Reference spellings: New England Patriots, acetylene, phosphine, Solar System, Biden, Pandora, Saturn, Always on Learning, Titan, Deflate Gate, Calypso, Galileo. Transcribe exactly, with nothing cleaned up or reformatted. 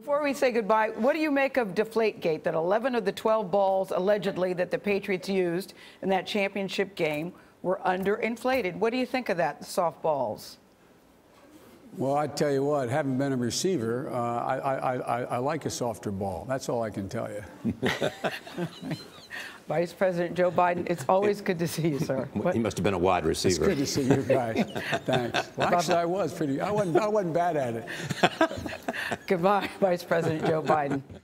Before we say goodbye, what do you make of Deflate Gate, that eleven of the twelve balls allegedly that the Patriots used in that championship game were underinflated? What do you think of that, softballs? Well, I tell you what, having been a receiver, uh, I, I, I, I like a softer ball. That's all I can tell you. Vice President Joe Biden, it's always good to see you, sir. What? He must have been a wide receiver. It's good to see you guys. Thanks. Well, actually, I was pretty. I wasn't. I wasn't bad at it. Goodbye, Vice President Joe Biden.